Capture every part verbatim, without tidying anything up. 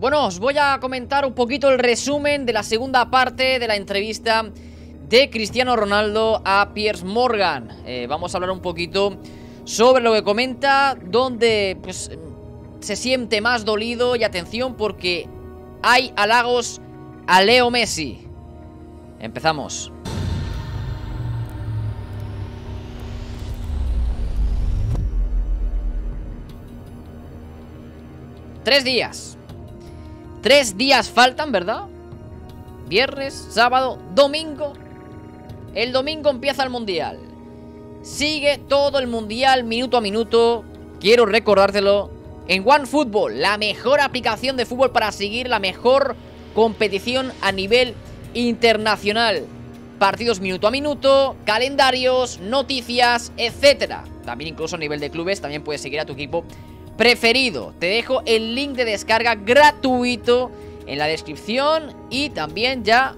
Bueno, os voy a comentar un poquito el resumen de la segunda parte de la entrevista de Cristiano Ronaldo a Piers Morgan. Eh, vamos a hablar un poquito sobre lo que comenta, donde pues, se siente más dolido, y atención porque hay halagos a Leo Messi. Empezamos. Tres días. Tres días faltan, ¿verdad? Viernes, sábado, domingo. El domingo empieza el Mundial. Sigue todo el Mundial minuto a minuto. Quiero recordártelo. En OneFootball, la mejor aplicación de fútbol para seguir la mejor competición a nivel internacional. Partidos minuto a minuto, calendarios, noticias, etcétera. También incluso a nivel de clubes, también puedes seguir a tu equipo preferido. Te dejo el link de descarga gratuito en la descripción y también ya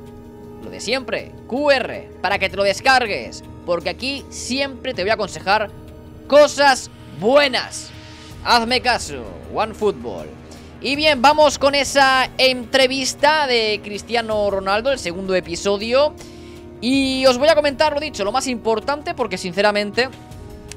lo de siempre, Q R, para que te lo descargues, porque aquí siempre te voy a aconsejar cosas buenas. Hazme caso, OneFootball. Y bien, vamos con esa entrevista de Cristiano Ronaldo, el segundo episodio. Y os voy a comentar, lo dicho, lo más importante, porque sinceramente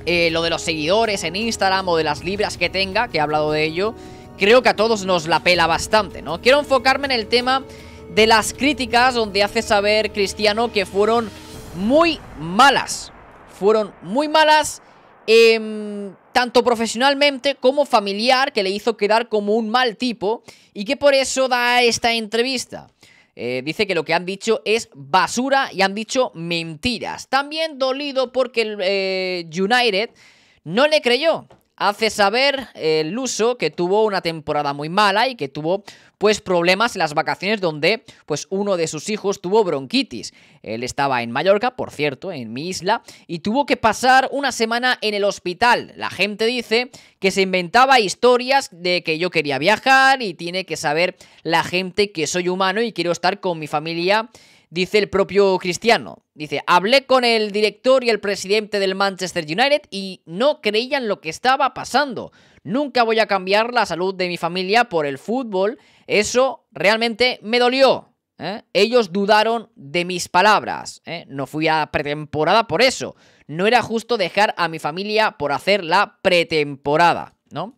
eh, lo de los seguidores en Instagram o de las libras que tenga, que he hablado de ello, creo que a todos nos la pela bastante, ¿no? Quiero enfocarme en el tema de las críticas, donde hace saber Cristiano que fueron muy malas. Fueron muy malas. Eh, tanto profesionalmente como familiar, que le hizo quedar como un mal tipo y que por eso da esta entrevista. Eh, dice que lo que han dicho es basura y han dicho mentiras. También dolido porque el eh, United no le creyó. Hace saber eh, el Luso que tuvo una temporada muy mala y que tuvo pues problemas en las vacaciones, donde pues uno de sus hijos tuvo bronquitis. Él estaba en Mallorca, por cierto, en mi isla, y tuvo que pasar una semana en el hospital. La gente dice que se inventaba historias de que yo quería viajar, y tiene que saber la gente que soy humano y quiero estar con mi familia, dice el propio Cristiano. Dice, hablé con el director y el presidente del Manchester United y no creían lo que estaba pasando. Nunca voy a cambiar la salud de mi familia por el fútbol. Eso realmente me dolió. ¿Eh? Ellos dudaron de mis palabras. ¿Eh? No fui a pretemporada por eso. No era justo dejar a mi familia por hacer la pretemporada, ¿no?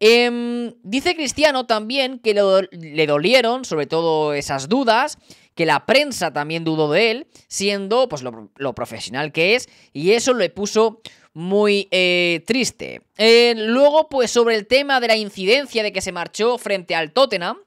Eh, dice Cristiano también que le, le dolieron sobre todo esas dudas, que la prensa también dudó de él, siendo pues lo, lo profesional que es, y eso le puso muy eh, triste. Eh, luego pues sobre el tema de la incidencia de que se marchó frente al Tottenham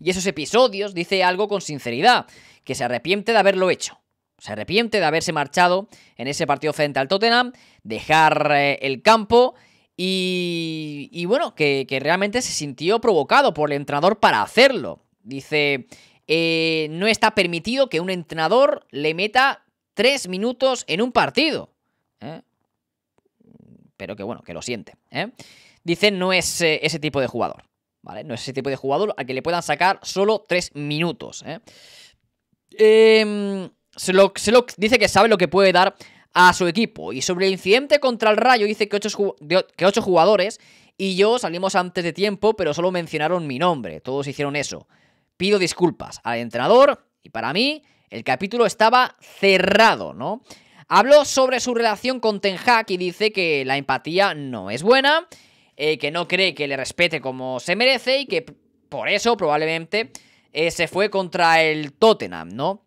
y esos episodios, dice algo con sinceridad, que se arrepiente de haberlo hecho. Se arrepiente de haberse marchado en ese partido frente al Tottenham, dejar eh, el campo. Y, y bueno, que, que realmente se sintió provocado por el entrenador para hacerlo. Dice, eh, no está permitido que un entrenador le meta tres minutos en un partido. ¿Eh? Pero que bueno, que lo siente. ¿Eh? Dice, no es eh, ese tipo de jugador, ¿vale? No es ese tipo de jugador al que le puedan sacar solo tres minutos. ¿Eh? Eh, se lo, se lo, dice que sabe lo que puede dar a su equipo. Y sobre el incidente contra el Rayo, dice que ocho, que ocho jugadores y yo salimos antes de tiempo, pero solo mencionaron mi nombre. Todos hicieron eso. Pido disculpas al entrenador y para mí el capítulo estaba cerrado, ¿no? Habló sobre su relación con Ten Hag y dice que la empatía no es buena, eh, que no cree que le respete como se merece y que por eso probablemente eh, se fue contra el Tottenham, ¿no?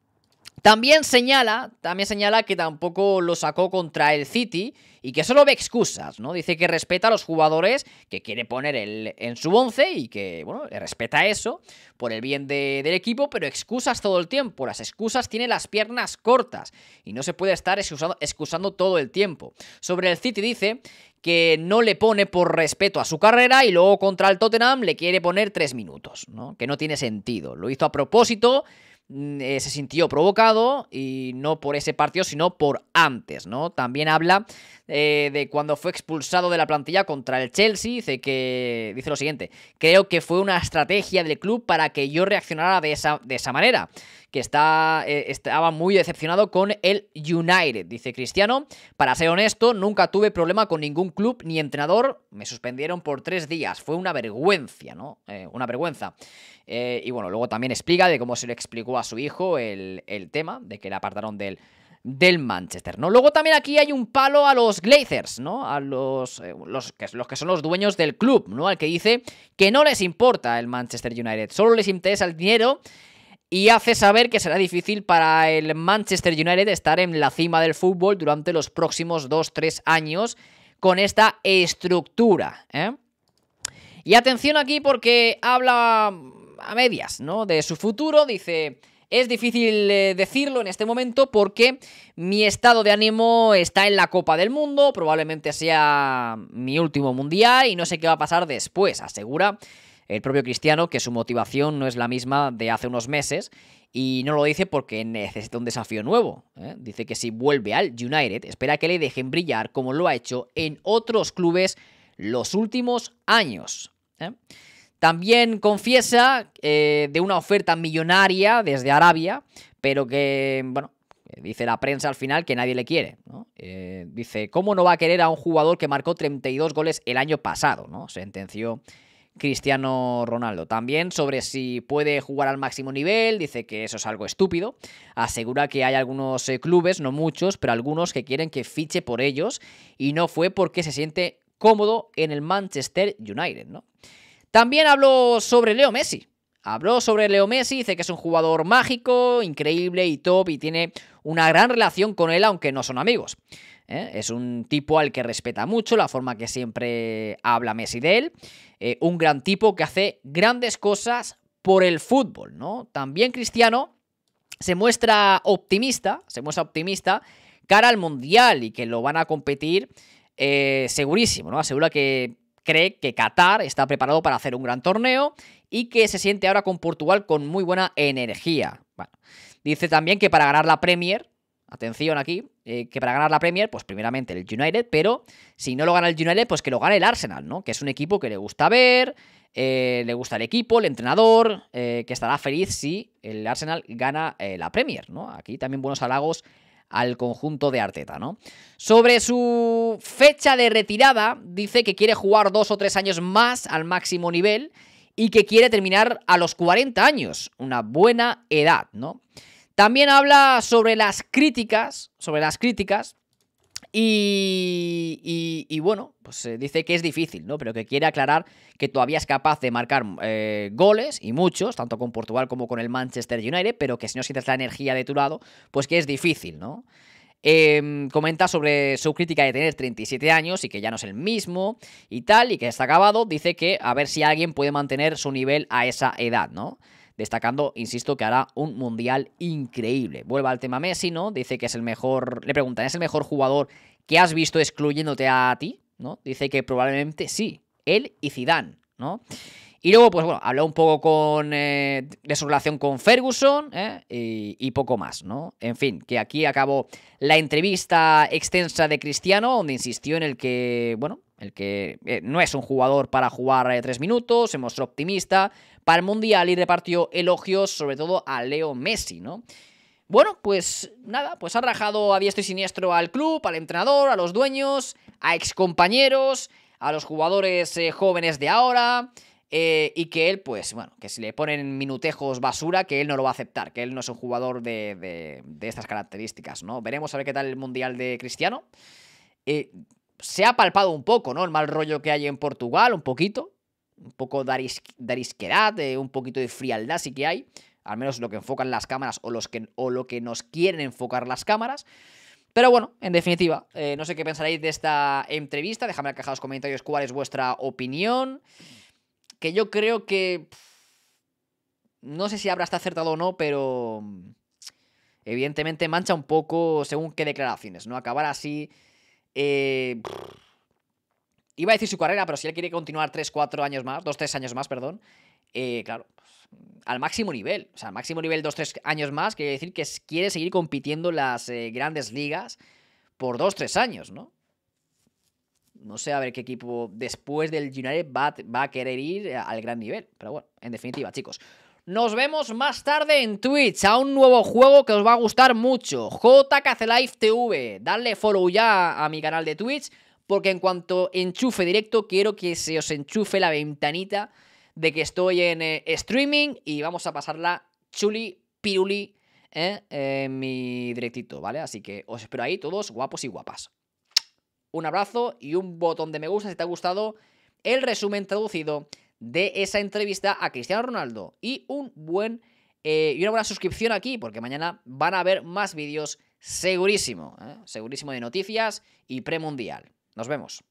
También señala, también señala que tampoco lo sacó contra el City y que solo ve excusas, ¿no? Dice que respeta a los jugadores que quiere poner el, en su once y que, bueno, le respeta eso por el bien de, del equipo, pero excusas todo el tiempo. Las excusas tienen las piernas cortas y no se puede estar excusando, excusando todo el tiempo. Sobre el City dice que no le pone por respeto a su carrera y luego contra el Tottenham le quiere poner tres minutos, ¿no? Que no tiene sentido. Lo hizo a propósito. Eh, se sintió provocado y no por ese partido, sino por antes, ¿no? También habla eh, de cuando fue expulsado de la plantilla contra el Chelsea. Dice que dice lo siguiente: creo que fue una estrategia del club para que yo reaccionara de esa, de esa manera. Que está, eh, estaba muy decepcionado con el United, dice Cristiano. Para ser honesto, nunca tuve problema con ningún club ni entrenador. Me suspendieron por tres días. Fue una vergüenza, ¿no? Eh, una vergüenza. Eh, y bueno, luego también explica de cómo se le explicó a su hijo el, el tema, de que le apartaron del, del Manchester, ¿no? Luego también aquí hay un palo a los Glazers, ¿no? A los, eh, los, que, los que son los dueños del club, ¿no? Al que dice que no les importa el Manchester United, solo les interesa el dinero. Y hace saber que será difícil para el Manchester United estar en la cima del fútbol durante los próximos dos tres años con esta estructura, ¿eh? Y atención aquí porque habla a medias, ¿no? De su futuro, dice... Es difícil decirlo en este momento porque mi estado de ánimo está en la Copa del Mundo, probablemente sea mi último mundial y no sé qué va a pasar después, asegura el propio Cristiano, que su motivación no es la misma de hace unos meses y no lo dice porque necesita un desafío nuevo, ¿eh? Dice que si vuelve al United espera que le dejen brillar como lo ha hecho en otros clubes los últimos años, ¿eh? También confiesa eh, de una oferta millonaria desde Arabia, pero que, bueno, dice la prensa al final que nadie le quiere, ¿no? Eh, dice, ¿cómo no va a querer a un jugador que marcó treinta y dos goles el año pasado, ¿no? Sentenció Cristiano Ronaldo. También sobre si puede jugar al máximo nivel, dice que eso es algo estúpido. Asegura que hay algunos eh, clubes, no muchos, pero algunos que quieren que fiche por ellos y no fue porque se siente cómodo en el Manchester United, ¿no? También habló sobre Leo Messi. Habló sobre Leo Messi, dice que es un jugador mágico, increíble y top y tiene una gran relación con él, aunque no son amigos, ¿eh? Es un tipo al que respeta mucho, la forma que siempre habla Messi de él. Eh, un gran tipo que hace grandes cosas por el fútbol, ¿no? También Cristiano se muestra optimista, se muestra optimista cara al Mundial y que lo van a competir eh, segurísimo, ¿no? Asegura que... Cree que Qatar está preparado para hacer un gran torneo y que se siente ahora con Portugal con muy buena energía. Bueno, dice también que para ganar la Premier, atención aquí, eh, que para ganar la Premier, pues primeramente el United, pero si no lo gana el United, pues que lo gane el Arsenal, ¿no? Que es un equipo que le gusta ver, eh, le gusta el equipo, el entrenador, eh, que estará feliz si el Arsenal gana eh, la Premier, ¿no? Aquí también buenos halagos al conjunto de Arteta, ¿no? Sobre su fecha de retirada, dice que quiere jugar dos o tres años más al máximo nivel y que quiere terminar a los cuarenta años, una buena edad, ¿no? También habla sobre las críticas, sobre las críticas y, y, y bueno, pues eh, dice que es difícil, ¿no? Pero que quiere aclarar que todavía es capaz de marcar eh, goles y muchos, tanto con Portugal como con el Manchester United, pero que si no sientes la energía de tu lado, pues que es difícil, ¿no? Eh, comenta sobre su crítica de tener treinta y siete años y que ya no es el mismo y tal, y que está acabado. Dice que a ver si alguien puede mantener su nivel a esa edad, ¿no? Destacando, insisto, que hará un mundial increíble. Vuelve al tema Messi, ¿no? Dice que es el mejor... Le preguntan, ¿es el mejor jugador que has visto excluyéndote a ti? ¿No? Dice que probablemente sí, él y Zidane, ¿no? Y luego, pues bueno, habló un poco con, eh, de su relación con Ferguson, ¿eh? y, y poco más, ¿no? En fin, que aquí acabó la entrevista extensa de Cristiano, donde insistió en el que, bueno, el que eh, no es un jugador para jugar eh, tres minutos, se mostró optimista para el Mundial y repartió elogios sobre todo a Leo Messi, ¿no? Bueno, pues nada, pues ha rajado a diestro y siniestro al club, al entrenador, a los dueños, a excompañeros, a los jugadores eh, jóvenes de ahora, eh, y que él, pues bueno, que si le ponen minutejos basura, que él no lo va a aceptar, que él no es un jugador de, de, de estas características, ¿no? Veremos a ver qué tal el Mundial de Cristiano. Eh, se ha palpado un poco, ¿no? El mal rollo que hay en Portugal, un poquito, un poco de aris, de arisquedad, eh, un poquito de frialdad sí que hay, al menos lo que enfocan las cámaras o, los que, o lo que nos quieren enfocar las cámaras. Pero bueno, en definitiva, eh, no sé qué pensaréis de esta entrevista. Dejadme en la caja de los comentarios cuál es vuestra opinión. Que yo creo que... Pff, no sé si habrá hasta acertado o no, pero... Evidentemente mancha un poco según qué declaraciones, ¿no? Acabar así... Eh, pff, iba a decir su carrera, pero si él quiere continuar tres cuatro años más, dos tres años más, perdón, eh, claro... al máximo nivel, o sea, al máximo nivel dos tres años más, quiere decir que quiere seguir compitiendo en las eh, grandes ligas por dos tres años, ¿no? no sé a ver qué equipo después del United va, va a querer ir al gran nivel. Pero bueno, en definitiva, chicos, nos vemos más tarde en Twitch a un nuevo juego que os va a gustar mucho. J K C Life T V. Darle follow ya a mi canal de Twitch, porque en cuanto enchufe directo quiero que se os enchufe la ventanita de que estoy en eh, streaming y vamos a pasarla chuli piruli eh, en mi directito, ¿vale? Así que os espero ahí todos guapos y guapas. Un abrazo y un botón de me gusta si te ha gustado el resumen traducido de esa entrevista a Cristiano Ronaldo. Y un buen eh, y una buena suscripción aquí, porque mañana van a haber más vídeos segurísimo, ¿eh? Segurísimo de noticias y premundial. Nos vemos.